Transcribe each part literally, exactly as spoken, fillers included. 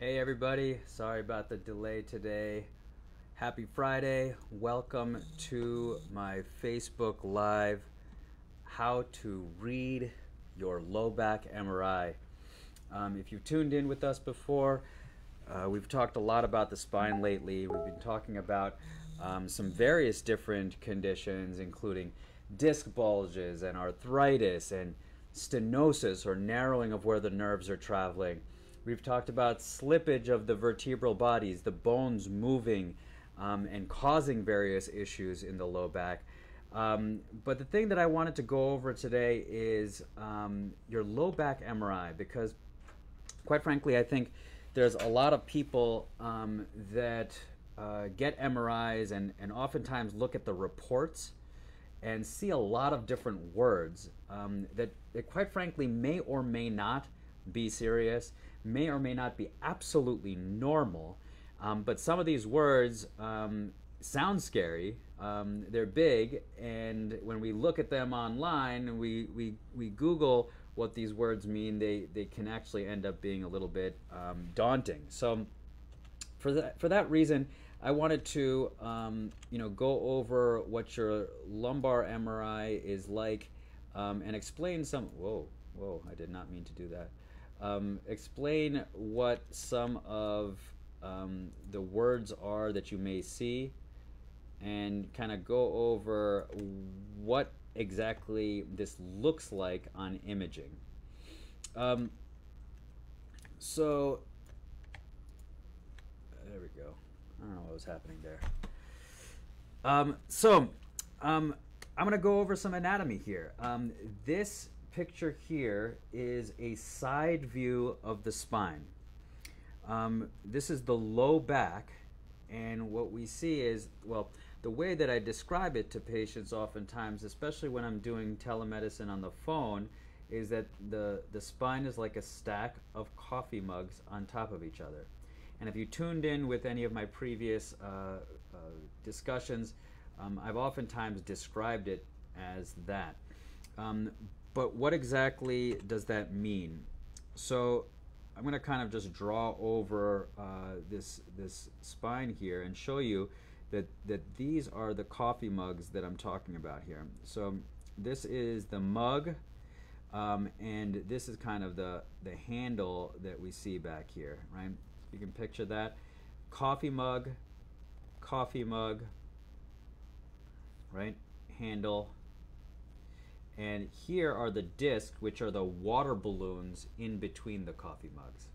Hey everybody, sorry about the delay today. Happy Friday. Welcome to my Facebook Live, How to Read Your Low Back M R I. Um, if you've tuned in with us before, uh, we've talked a lot about the spine lately. We've been talking about um, some various different conditions, including disc bulges and arthritis and stenosis, or narrowing of where the nerves are traveling. We've talked about slippage of the vertebral bodies, the bones moving um, and causing various issues in the low back. Um, but the thing that I wanted to go over today is um, your low back M R I, because quite frankly, I think there's a lot of people um, that uh, get M R Is and, and oftentimes look at the reports and see a lot of different words um, that, that quite frankly may or may not be serious, may or may not be absolutely normal, um, but some of these words um, sound scary, um, they're big, and when we look at them online and we, we, we Google what these words mean, they, they can actually end up being a little bit um, daunting. So for that, for that reason, I wanted to um, you know, go over what your lumbar M R I is like um, and explain some, whoa, whoa, I did not mean to do that. Um, explain what some of um, the words are that you may see, and kind of go over what exactly this looks like on imaging. Um, so, there we go. I don't know what was happening there. Um, so, um, I'm going to go over some anatomy here. Um, this picture here is a side view of the spine. Um, this is the low back, and what we see is, well, the way that I describe it to patients oftentimes, especially when I'm doing telemedicine on the phone, is that the, the spine is like a stack of coffee mugs on top of each other. And if you tuned in with any of my previous uh, uh, discussions, um, I've oftentimes described it as that. Um, But what exactly does that mean? So I'm going to kind of just draw over uh, this, this spine here and show you that, that these are the coffee mugs that I'm talking about here. So this is the mug, um, and this is kind of the, the handle that we see back here, right? You can picture that. Coffee mug, coffee mug, right? Handle. And here are the discs, which are the water balloons in between the coffee mugs.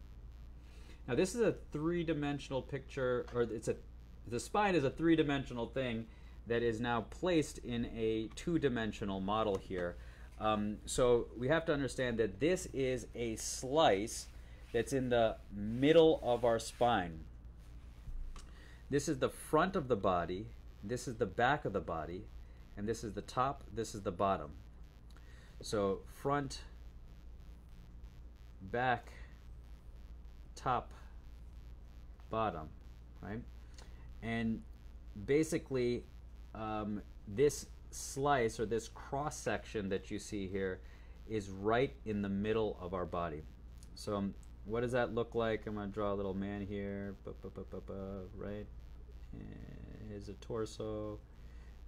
Now this is a three-dimensional picture, or it's a, the spine is a three-dimensional thing that is now placed in a two-dimensional model here. Um, so we have to understand that this is a slice that's in the middle of our spine. This is the front of the body, this is the back of the body, and this is the top, this is the bottom. So front, back, top, bottom, right? And basically um, this slice, or this cross section that you see here, is right in the middle of our body. So um, what does that look like? I'm gonna draw a little man here, ba, ba, ba, ba, ba, right? And here's a torso.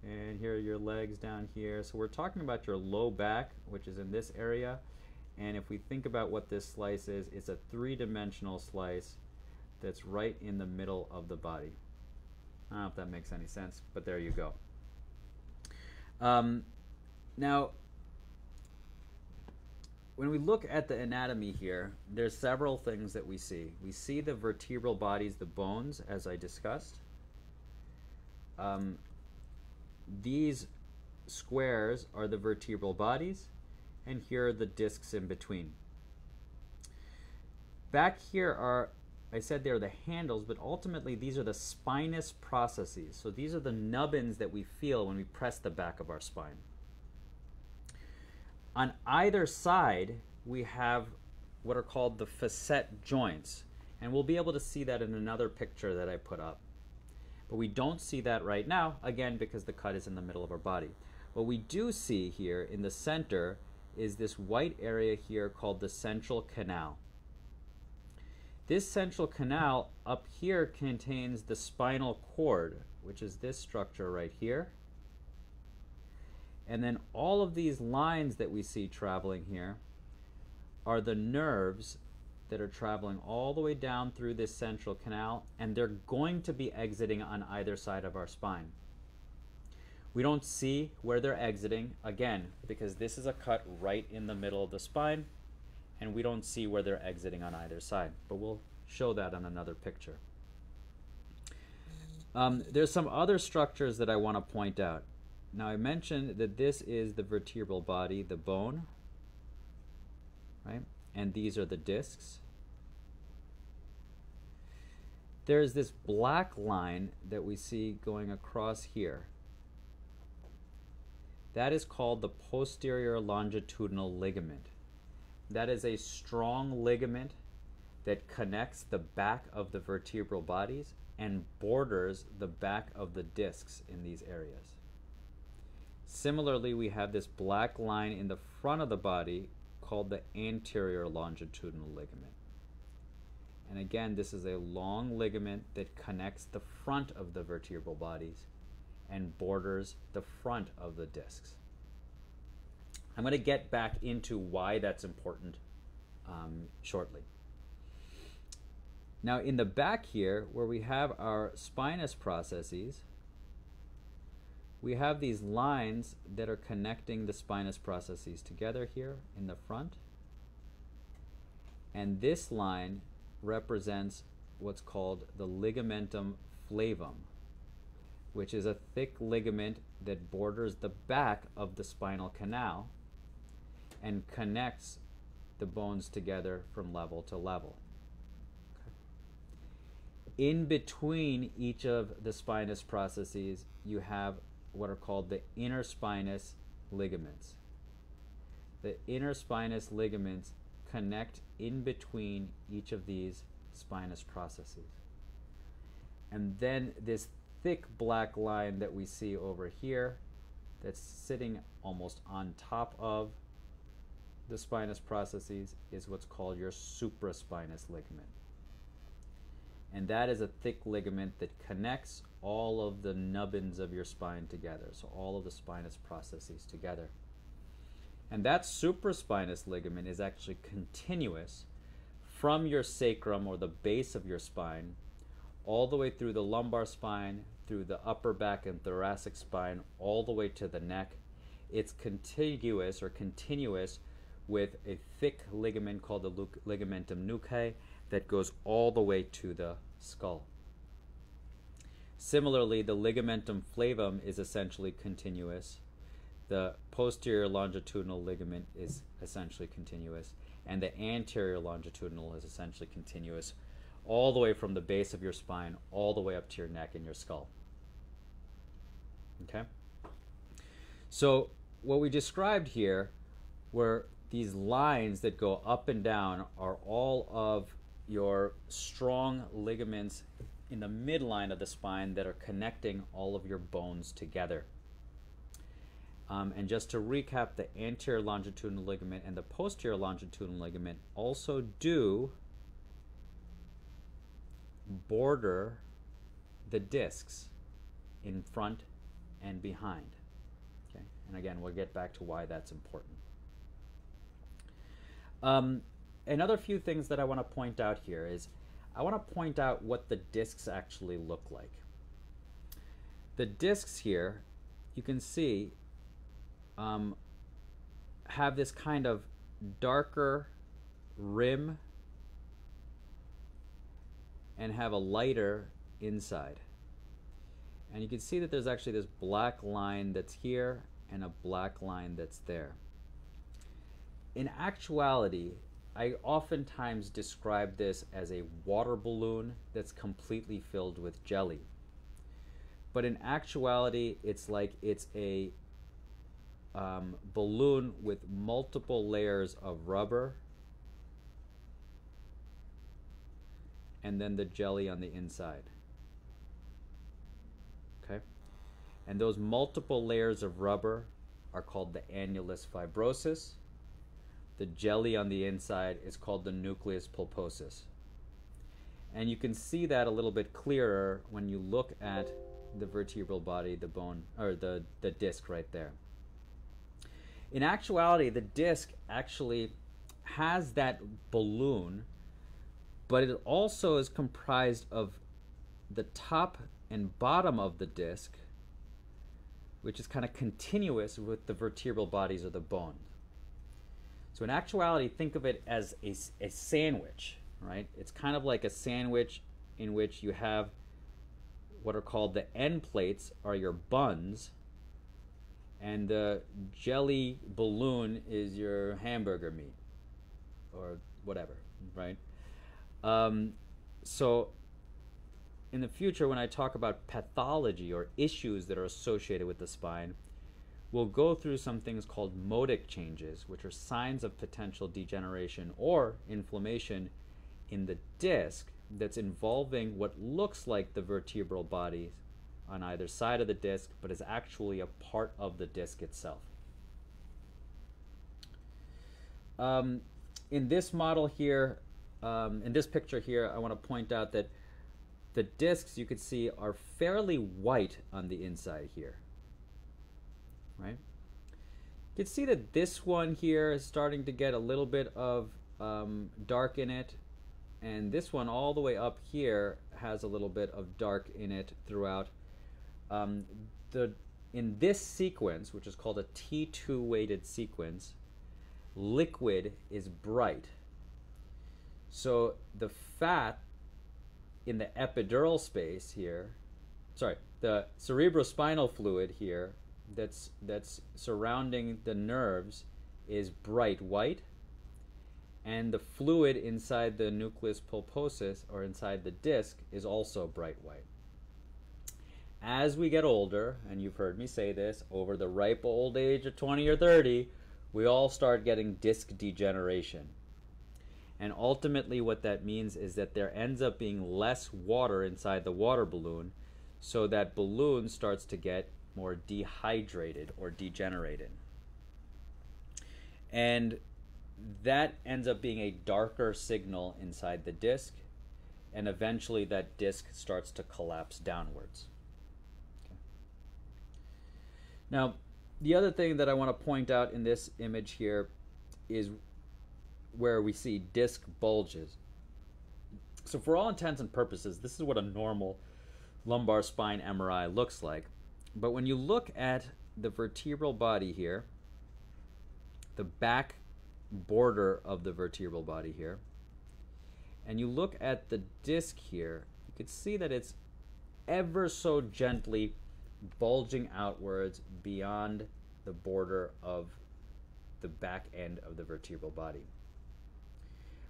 And here are your legs down here. So we're talking about your low back, which is in this area. And if we think about what this slice is, it's a three-dimensional slice that's right in the middle of the body. I don't know if that makes any sense, but there you go. Um, now, when we look at the anatomy here, there's several things that we see. We see the vertebral bodies, the bones, as I discussed. Um, These squares are the vertebral bodies, and here are the discs in between. Back here are, I said they're the handles, but ultimately these are the spinous processes. So these are the nubbins that we feel when we press the back of our spine. On either side, we have what are called the facet joints, and we'll be able to see that in another picture that I put up. But we don't see that right now, again, because the cut is in the middle of our body. What we do see here in the center is this white area here called the central canal. This central canal up here contains the spinal cord, which is this structure right here. And then all of these lines that we see traveling here are the nerves that are traveling all the way down through this central canal, and they're going to be exiting on either side of our spine. We don't see where they're exiting, again, because this is a cut right in the middle of the spine, and we don't see where they're exiting on either side, but we'll show that on another picture. Um, there's some other structures that I want to point out. Now, I mentioned that this is the vertebral body, the bone, right? And these are the discs. There's this black line that we see going across here. That is called the posterior longitudinal ligament. That is a strong ligament that connects the back of the vertebral bodies and borders the back of the discs in these areas. Similarly, we have this black line in the front of the body called the anterior longitudinal ligament. And again, this is a long ligament that connects the front of the vertebral bodies and borders the front of the discs. I'm going to get back into why that's important um, shortly. Now, in the back here, where we have our spinous processes, we have these lines that are connecting the spinous processes together here in the front. And this line represents what's called the ligamentum flavum, which is a thick ligament that borders the back of the spinal canal and connects the bones together from level to level. Okay. In between each of the spinous processes, you have what are called the interspinous ligaments. The interspinous ligaments connect in between each of these spinous processes. And then this thick black line that we see over here that's sitting almost on top of the spinous processes is what's called your supraspinous ligament. And that is a thick ligament that connects all of the nubbins of your spine together, so all of the spinous processes together. And that supraspinous ligament is actually continuous from your sacrum, or the base of your spine, all the way through the lumbar spine, through the upper back and thoracic spine, all the way to the neck. It's contiguous or continuous with a thick ligament called the ligamentum nuchae that goes all the way to the skull. Similarly, the ligamentum flavum is essentially continuous. The posterior longitudinal ligament is essentially continuous, and the anterior longitudinal is essentially continuous, all the way from the base of your spine, all the way up to your neck and your skull. Okay? So what we described here were these lines that go up and down are all of your strong ligaments in the midline of the spine that are connecting all of your bones together. Um, and just to recap, the anterior longitudinal ligament and the posterior longitudinal ligament also do border the discs in front and behind. Okay? And again, we'll get back to why that's important. Um, another few things that I want to point out here is I want to point out what the discs actually look like. The discs here, you can see, um, have this kind of darker rim and have a lighter inside. And you can see that there's actually this black line that's here and a black line that's there. In actuality, I oftentimes describe this as a water balloon that's completely filled with jelly. But in actuality, it's like it's a um, balloon with multiple layers of rubber, and then the jelly on the inside. Okay? And those multiple layers of rubber are called the annulus fibrosus. The jelly on the inside is called the nucleus pulposus. And you can see that a little bit clearer when you look at the vertebral body, the bone, or the, the disc right there. In actuality, the disc actually has that balloon, but it also is comprised of the top and bottom of the disc, which is kind of continuous with the vertebral bodies of the bone. So in actuality, think of it as a, a sandwich, right? It's kind of like a sandwich in which you have what are called the end plates are your buns, and the jelly balloon is your hamburger meat or whatever, right? Um, so in the future, when I talk about pathology or issues that are associated with the spine, we'll go through some things called modic changes, which are signs of potential degeneration or inflammation in the disc that's involving what looks like the vertebral body on either side of the disc, but is actually a part of the disc itself. Um, in this model here, um, in this picture here, I want to point out that the discs, you can see, are fairly white on the inside here, right? You can see that this one here is starting to get a little bit of um, dark in it, and this one all the way up here has a little bit of dark in it throughout. Um, the, in this sequence, which is called a T two weighted sequence, liquid is bright. So the fat in the epidural space here, sorry, the cerebrospinal fluid here that's, that's surrounding the nerves is bright white. And the fluid inside the nucleus pulposus, or inside the disc, is also bright white. As we get older, and you've heard me say this, over the ripe old age of twenty or thirty, we all start getting disc degeneration. And ultimately what that means is that there ends up being less water inside the water balloon, so that balloon starts to get more dehydrated or degenerated. And that ends up being a darker signal inside the disc, and eventually that disc starts to collapse downwards. Okay. Now, the other thing that I want to point out in this image here is where we see disc bulges. So for all intents and purposes, this is what a normal lumbar spine M R I looks like. But when you look at the vertebral body here, the back border of the vertebral body here, and you look at the disc here, you can see that it's ever so gently bulging outwards beyond the border of the back end of the vertebral body.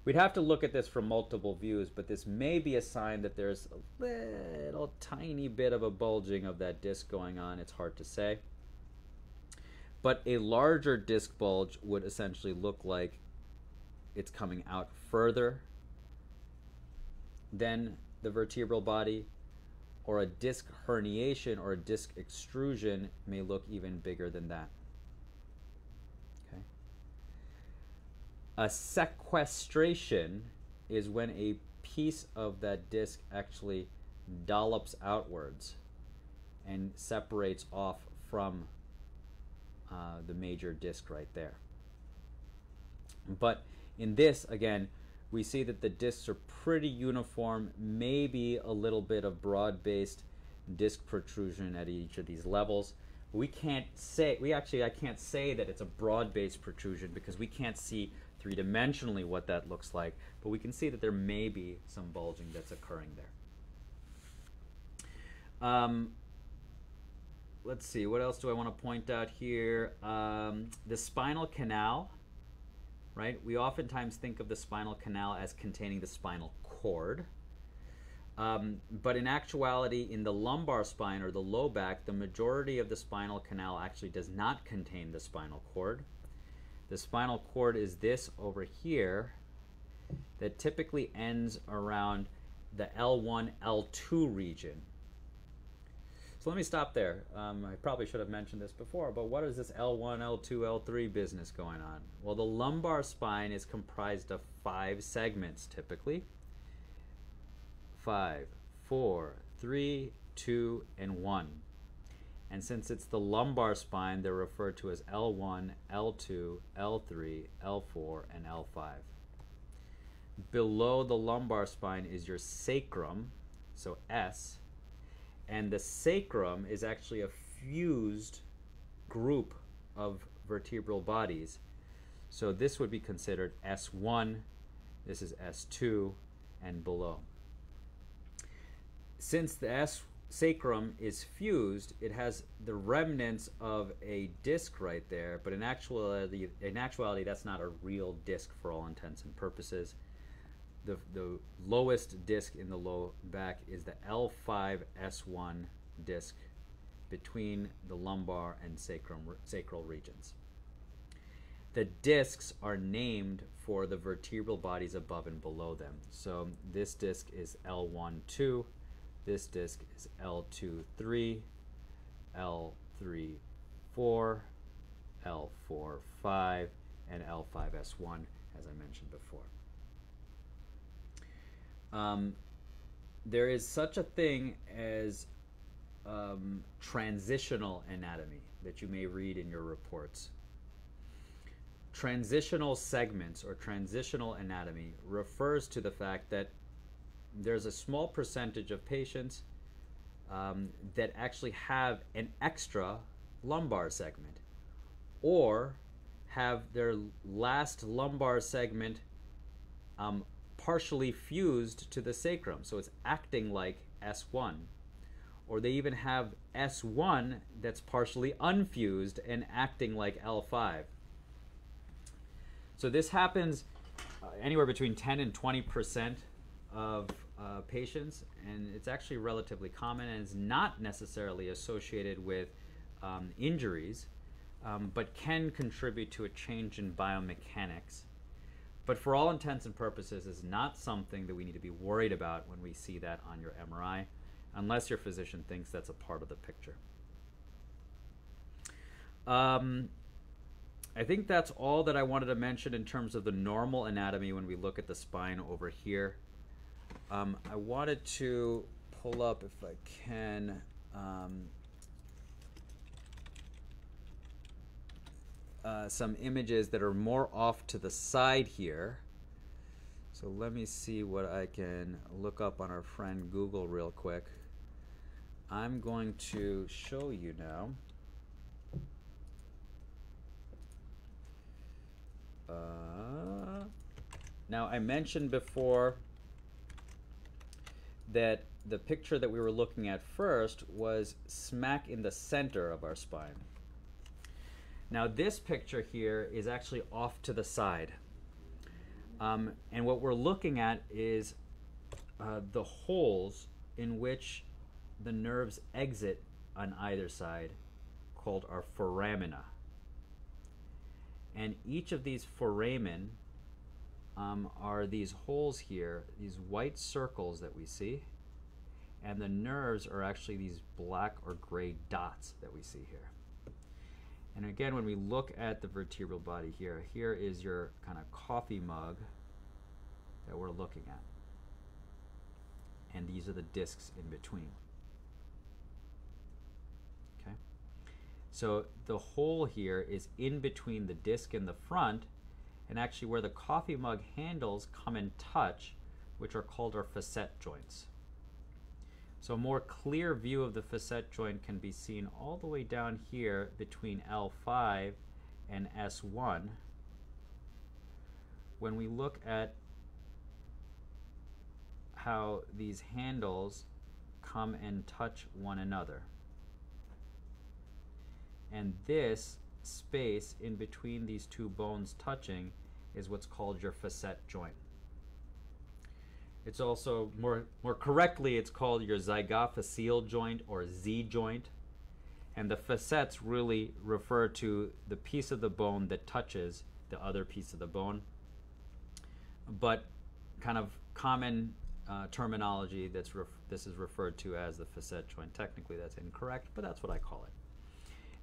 We'd have to look at this from multiple views, but this may be a sign that there's a little tiny bit of a bulging of that disc going on. It's hard to say. But a larger disc bulge would essentially look like it's coming out further than the vertebral body, or a disc herniation or a disc extrusion may look even bigger than that. Okay. A sequestration is when a piece of that disc actually dollops outwards and separates off from Uh, the major disc right there. But in this, again, we see that the discs are pretty uniform, maybe a little bit of broad-based disc protrusion at each of these levels. We can't say, we actually, I can't say that it's a broad-based protrusion because we can't see three-dimensionally what that looks like, but we can see that there may be some bulging that's occurring there. Um, Let's see, what else do I want to point out here? Um, the spinal canal, right? We oftentimes think of the spinal canal as containing the spinal cord. Um, but in actuality, in the lumbar spine or the low back, the majority of the spinal canal actually does not contain the spinal cord. The spinal cord is this over here that typically ends around the L one, L two region. So let me stop there. Um, I probably should have mentioned this before, but what is this L one, L two, L three business going on? Well, the lumbar spine is comprised of five segments typically. five, four, three, two, and one. And since it's the lumbar spine, they're referred to as L one, L two, L three, L four, and L five. Below the lumbar spine is your sacrum, so S, and the sacrum is actually a fused group of vertebral bodies. So this would be considered S one, this is S two, and below. Since the S sacrum is fused, it has the remnants of a disc right there, but in actuality, in actuality that's not a real disc for all intents and purposes. The, the lowest disc in the low back is the L five S one disc between the lumbar and sacrum, sacral regions. The discs are named for the vertebral bodies above and below them. So this disc is L one two, this disc is L two three, L three four, L four five, and L five S one, as I mentioned before. Um, there is such a thing as um, transitional anatomy that you may read in your reports. Transitional segments or transitional anatomy refers to the fact that there's a small percentage of patients um, that actually have an extra lumbar segment or have their last lumbar segment um, partially fused to the sacrum, so it's acting like S one, or they even have S one that's partially unfused and acting like L five. So this happens uh, anywhere between ten and twenty percent of uh, patients, and it's actually relatively common and is not necessarily associated with um, injuries, um, but can contribute to a change in biomechanics. But for all intents and purposes, is not something that we need to be worried about when we see that on your M R I, unless your physician thinks that's a part of the picture. Um, I think that's all that I wanted to mention in terms of the normal anatomy when we look at the spine over here. Um, I wanted to pull up, if I can, um, Uh, some images that are more off to the side here. So let me see what I can look up on our friend Google real quick. I'm going to show you now. Uh, now I mentioned before that the picture that we were looking at first was smack in the center of our spine. Now this picture here is actually off to the side. Um, and what we're looking at is uh, the holes in which the nerves exit on either side, called our foramina. And each of these foramen um, are these holes here, these white circles that we see. And the nerves are actually these black or gray dots that we see here. And again, when we look at the vertebral body here, here is your kind of coffee mug that we're looking at. And these are the discs in between. Okay. So the hole here is in between the disc and the front, and actually where the coffee mug handles come in touch, which are called our facet joints. So a more clear view of the facet joint can be seen all the way down here between L five and S one. When we look at how these handles come and touch one another. And this space in between these two bones touching is what's called your facet joint. It's also, more, more correctly, it's called your zygapophysial joint or Z joint. And the facets really refer to the piece of the bone that touches the other piece of the bone. But kind of common uh, terminology, that's ref this is referred to as the facet joint. Technically, that's incorrect, but that's what I call it.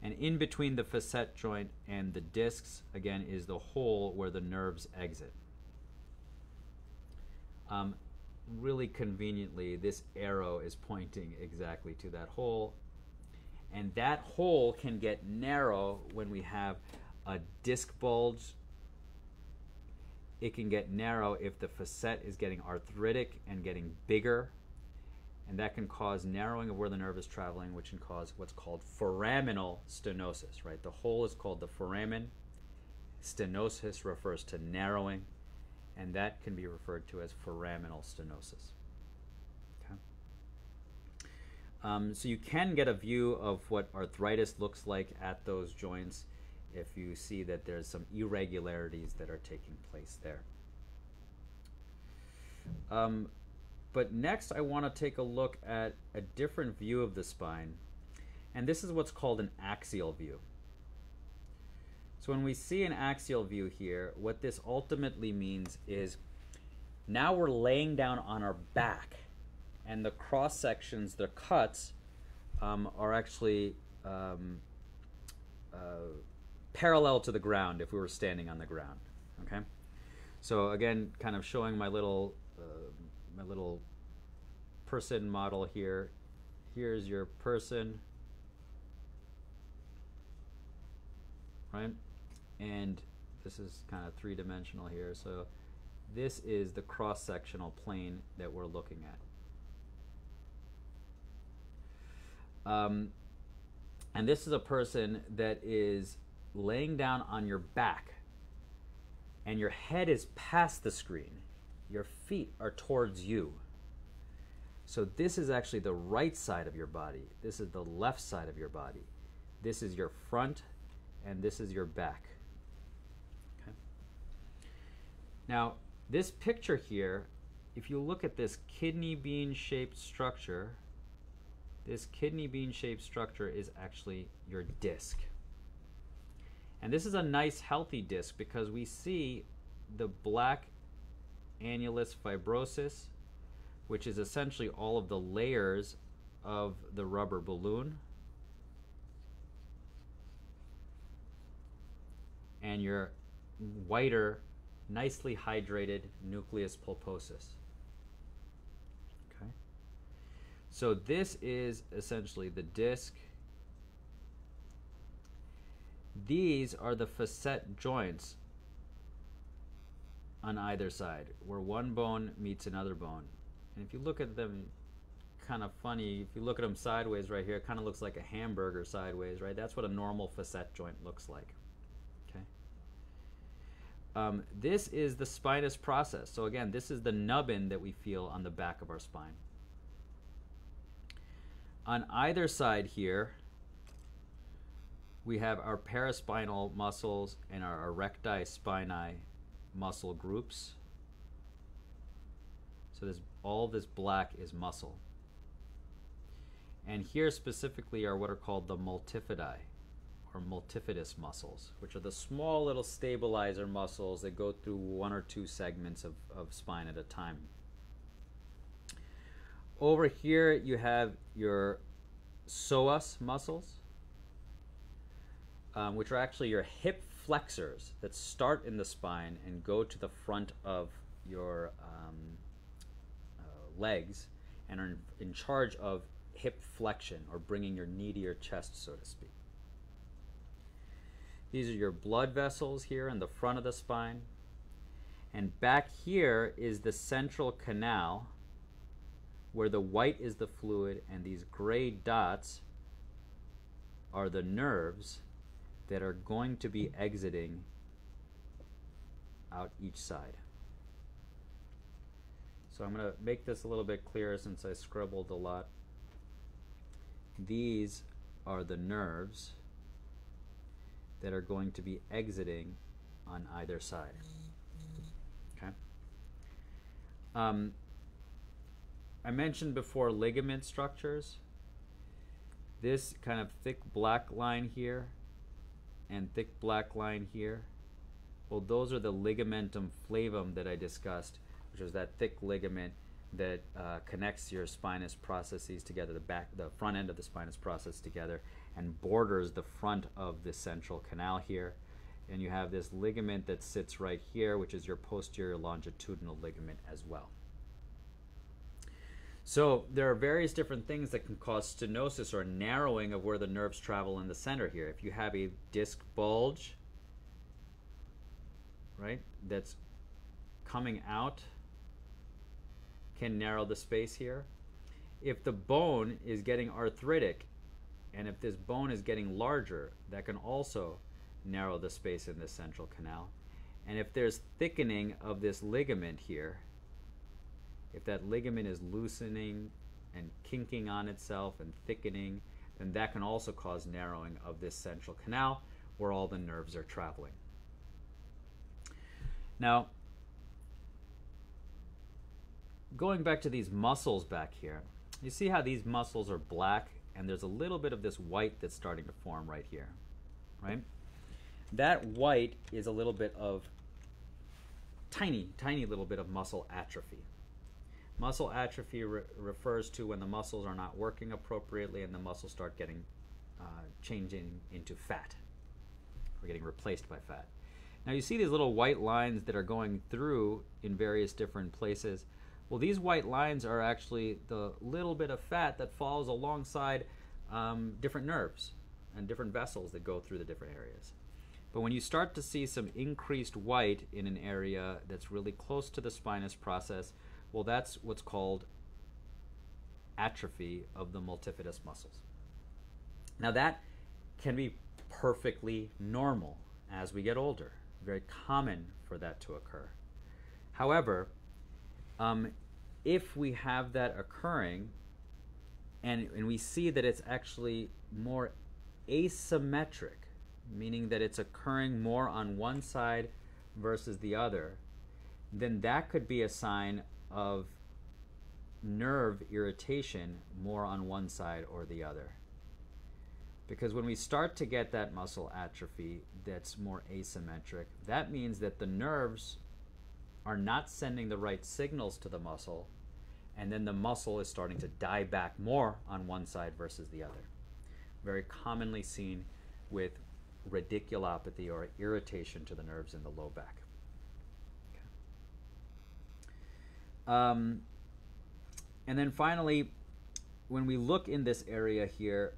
And in between the facet joint and the discs, again, is the hole where the nerves exit. Um, really conveniently, this arrow is pointing exactly to that hole. And that hole can get narrow when we have a disc bulge. It can get narrow if the facet is getting arthritic and getting bigger. And that can cause narrowing of where the nerve is traveling, which can cause what's called foraminal stenosis, right? The hole is called the foramen. Stenosis refers to narrowing, and that can be referred to as foraminal stenosis. Okay. Um, so you can get a view of what arthritis looks like at those joints if you see that there's some irregularities that are taking place there. Um, But next I want to take a look at a different view of the spine, and this is what's called an axial view. So when we see an axial view here, what this ultimately means is now we're laying down on our back, and the cross sections, the cuts, um, are actually um, uh, parallel to the ground if we were standing on the ground. Okay? So again, kind of showing my little uh, my little person model here. Here's your person, right? And this is kind of three-dimensional here. So this is the cross-sectional plane that we're looking at. Um, and this is a person that is laying down on your back, and your head is past the screen. Your feet are towards you. So this is actually the right side of your body. This is the left side of your body. This is your front, and this is your back. Okay. Now, this picture here, if you look at this kidney bean-shaped structure, this kidney bean-shaped structure is actually your disc. And this is a nice, healthy disc because we see the black annulus fibrosus, which is essentially all of the layers of the rubber balloon, and your whiter, nicely hydrated nucleus pulposus. Okay, so this is essentially the disc. These are the facet joints on either side, where one bone meets another bone. And if you look at them, kind of funny, if you look at them sideways right here, it kind of looks like a hamburger sideways, right? That's what a normal facet joint looks like, okay? Um, this is the spinous process. So again, this is the nubbin that we feel on the back of our spine. On either side here, we have our paraspinal muscles and our erector spinae muscle groups. So this, all this black is muscle. And here specifically are what are called the multifidi, or multifidus muscles, which are the small little stabilizer muscles that go through one or two segments of, of spine at a time. Over here you have your psoas muscles, um, which are actually your hip flexors that start in the spine and go to the front of your um, uh, legs, and are in, in charge of hip flexion, or bringing your knee to your chest, so to speak. These are your blood vessels here in the front of the spine. And back here is the central canal, where the white is the fluid and these gray dots are the nerves that are going to be exiting out each side. So I'm going to make this a little bit clearer since I scribbled a lot. These are the nerves that are going to be exiting on either side. Okay. Um, I mentioned before ligament structures. This kind of thick black line here and thick black line here, well, those are the ligamentum flavum that I discussed, which is that thick ligament that uh, connects your spinous processes together, the back, the front end of the spinous process together, and borders the front of the central canal here. And you have this ligament that sits right here, which is your posterior longitudinal ligament as well. So there are various different things that can cause stenosis or narrowing of where the nerves travel in the center here. If you have a disc bulge, right, that's coming out, can narrow the space here. If the bone is getting arthritic, and if this bone is getting larger, that can also narrow the space in the central canal. And if there's thickening of this ligament here, if that ligament is loosening and kinking on itself and thickening, then that can also cause narrowing of this central canal where all the nerves are traveling. Now, going back to these muscles back here, you see how these muscles are black and there's a little bit of this white that's starting to form right here, right? That white is a little bit of tiny, tiny little bit of muscle atrophy. Muscle atrophy re refers to when the muscles are not working appropriately and the muscles start getting uh, changing into fat or getting replaced by fat. Now you see these little white lines that are going through in various different places. Well, these white lines are actually the little bit of fat that falls alongside um, different nerves and different vessels that go through the different areas. But when you start to see some increased white in an area that's really close to the spinous process, well, that's what's called atrophy of the multifidus muscles. Now that can be perfectly normal as we get older. Very common for that to occur. However, um, if we have that occurring and, and we see that it's actually more asymmetric, meaning that it's occurring more on one side versus the other, then that could be a sign of nerve irritation more on one side or the other. Because when we start to get that muscle atrophy that's more asymmetric, that means that the nerves are not sending the right signals to the muscle, and then the muscle is starting to die back more on one side versus the other. Very commonly seen with radiculopathy or irritation to the nerves in the low back. Okay. Um, and then finally, when we look in this area here,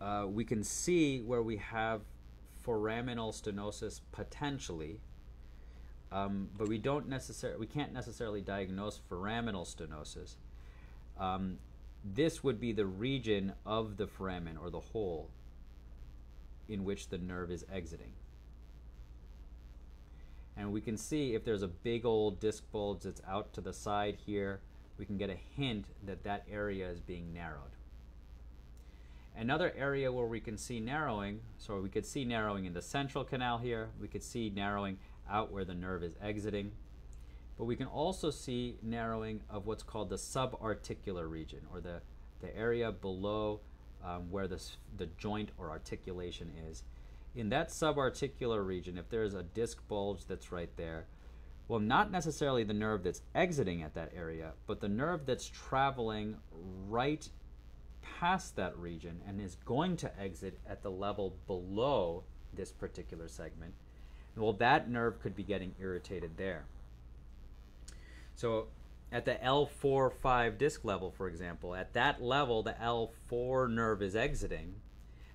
uh, we can see where we have foraminal stenosis potentially, um, but we don't necessarily we can't necessarily diagnose foraminal stenosis. Um, this would be the region of the foramen or the hole in which the nerve is exiting. And we can see if there's a big old disc bulge that's out to the side here, we can get a hint that that area is being narrowed. Another area where we can see narrowing, so we could see narrowing in the central canal here, we could see narrowing out where the nerve is exiting, but we can also see narrowing of what's called the subarticular region, or the, the area below Um, where this, the joint or articulation is. In that subarticular region, if there's a disc bulge that's right there, well, not necessarily the nerve that's exiting at that area, but the nerve that's traveling right past that region and is going to exit at the level below this particular segment, well, that nerve could be getting irritated there. So at the L four five disc level, for example, at that level, the L four nerve is exiting,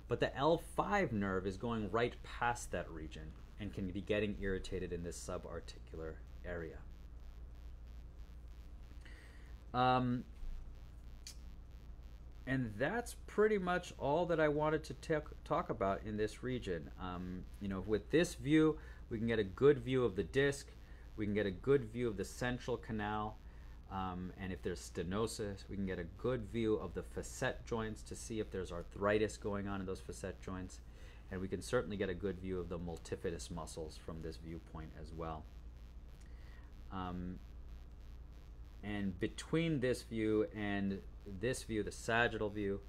but the L five nerve is going right past that region and can be getting irritated in this subarticular area. Um, and that's pretty much all that I wanted to talk about in this region. Um, you know, with this view, we can get a good view of the disc, we can get a good view of the central canal, Um, and if there's stenosis, we can get a good view of the facet joints to see if there's arthritis going on in those facet joints. And we can certainly get a good view of the multifidus muscles from this viewpoint as well. Um, and between this view and this view, the sagittal view,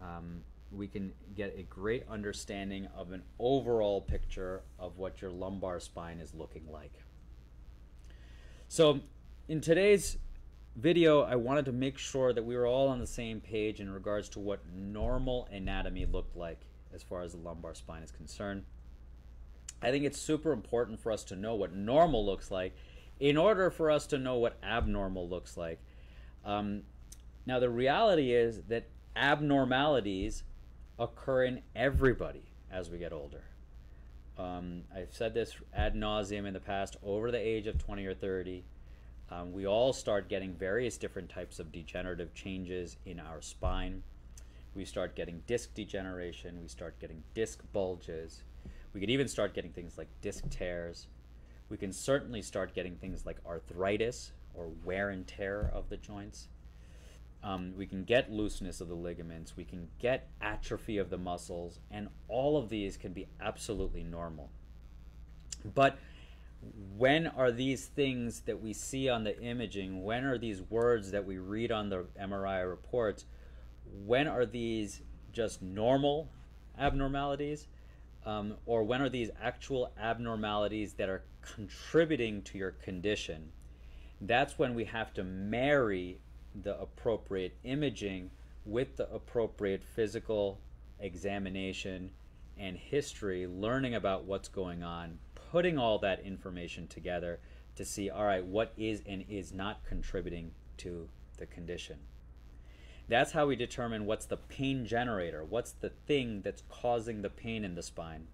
um, we can get a great understanding of an overall picture of what your lumbar spine is looking like. So in today's video, I wanted to make sure that we were all on the same page in regards to what normal anatomy looked like as far as the lumbar spine is concerned. I think it's super important for us to know what normal looks like in order for us to know what abnormal looks like. Um, Now, the reality is that abnormalities occur in everybody as we get older. Um, I've said this ad nauseum in the past, over the age of twenty or thirty, um, we all start getting various different types of degenerative changes in our spine. We start getting disc degeneration, we start getting disc bulges, we could even start getting things like disc tears. We can certainly start getting things like arthritis or wear and tear of the joints. Um, we can get looseness of the ligaments, we can get atrophy of the muscles, and all of these can be absolutely normal. But when are these things that we see on the imaging, when are these words that we read on the M R I reports, when are these just normal abnormalities, um, or when are these actual abnormalities that are contributing to your condition? That's when we have to marry the appropriate imaging with the appropriate physical examination and history, learning about what's going on, putting all that information together to see, all right, what is and is not contributing to the condition. That's how we determine what's the pain generator, what's the thing that's causing the pain in the spine,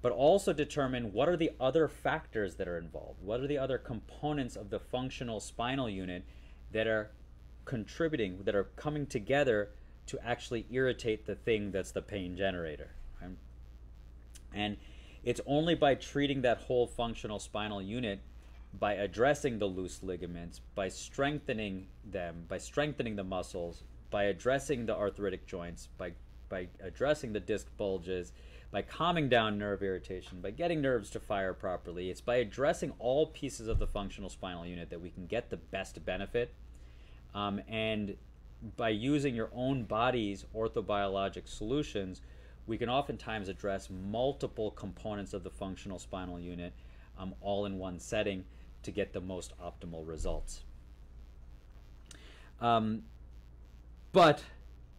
but also determine what are the other factors that are involved, what are the other components of the functional spinal unit that are contributing, that are coming together to actually irritate the thing that's the pain generator, right? And it's only by treating that whole functional spinal unit, by addressing the loose ligaments, by strengthening them, by strengthening the muscles, by addressing the arthritic joints, by, by addressing the disc bulges, by calming down nerve irritation, by getting nerves to fire properly. It's by addressing all pieces of the functional spinal unit that we can get the best benefit. Um, and by using your own body's orthobiologic solutions, we can oftentimes address multiple components of the functional spinal unit um, all in one setting to get the most optimal results. Um, but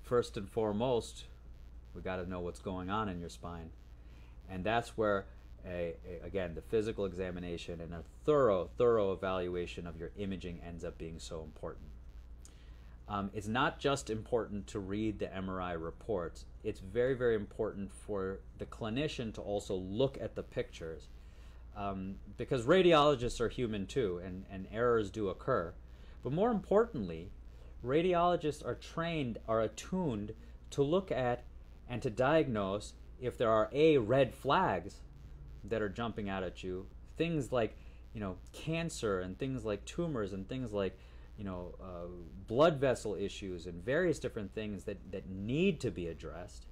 first and foremost, we got to know what's going on in your spine. And that's where, a, a, again, the physical examination and a thorough, thorough evaluation of your imaging ends up being so important. Um, it's not just important to read the M R I reports. It's very, very important for the clinician to also look at the pictures, um, because radiologists are human too, and, and errors do occur. But more importantly, radiologists are trained, are attuned to look at and to diagnose if there are a red flags that are jumping out at you, things like, you know, cancer and things like tumors and things like, you know, uh, blood vessel issues and various different things that, that need to be addressed,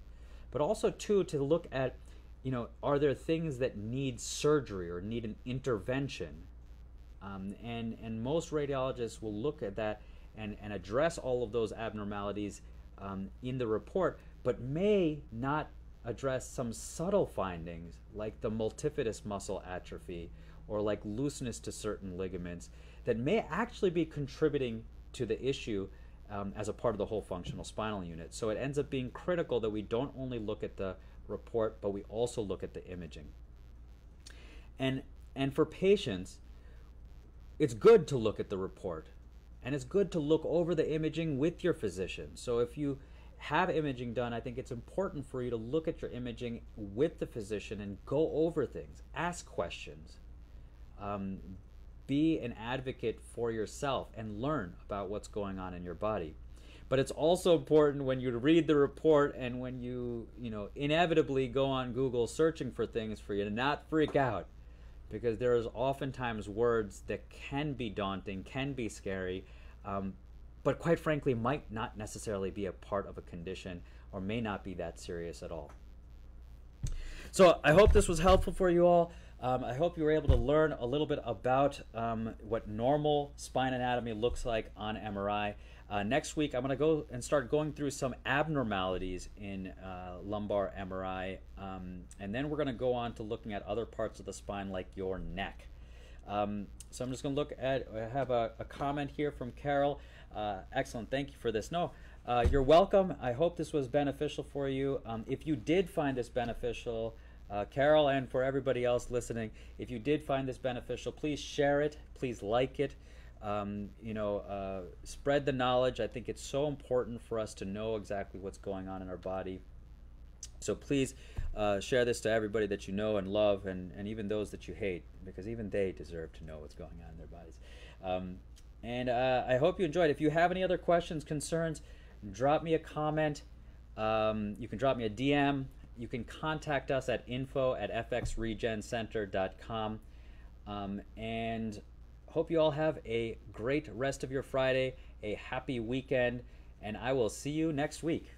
but also too to look at, you know, are there things that need surgery or need an intervention? Um, and, and most radiologists will look at that and, and address all of those abnormalities um, in the report, but may not address some subtle findings like the multifidus muscle atrophy or like looseness to certain ligaments that may actually be contributing to the issue um, as a part of the whole functional spinal unit. So it ends up being critical that we don't only look at the report, but we also look at the imaging. And, and for patients, it's good to look at the report, and it's good to look over the imaging with your physician. So if you have imaging done, I think it's important for you to look at your imaging with the physician and go over things, ask questions, um, be an advocate for yourself and learn about what's going on in your body. But it's also important when you read the report and when you, you know, inevitably go on Google searching for things for you to not freak out, because there is oftentimes words that can be daunting, can be scary, um, but quite frankly might not necessarily be a part of a condition or may not be that serious at all. So I hope this was helpful for you all. Um, I hope you were able to learn a little bit about um, what normal spine anatomy looks like on M R I. Uh, next week, I'm gonna go and start going through some abnormalities in uh, lumbar M R I. Um, and then we're gonna go on to looking at other parts of the spine like your neck. Um, so I'm just going to look at, I have a, a comment here from Carol. Uh, excellent. Thank you for this. No, uh, you're welcome. I hope this was beneficial for you. Um, if you did find this beneficial, uh, Carol, and for everybody else listening, if you did find this beneficial, please share it. Please like it. um, you know, uh, spread the knowledge. I think it's so important for us to know exactly what's going on in our body. So please uh, share this to everybody that you know and love, and, and even those that you hate, because even they deserve to know what's going on in their bodies. Um, and uh, I hope you enjoyed. If you have any other questions, concerns, drop me a comment. Um, you can drop me a D M. You can contact us at info at f x regen center dot com. Um, and hope you all have a great rest of your Friday, a happy weekend, and I will see you next week.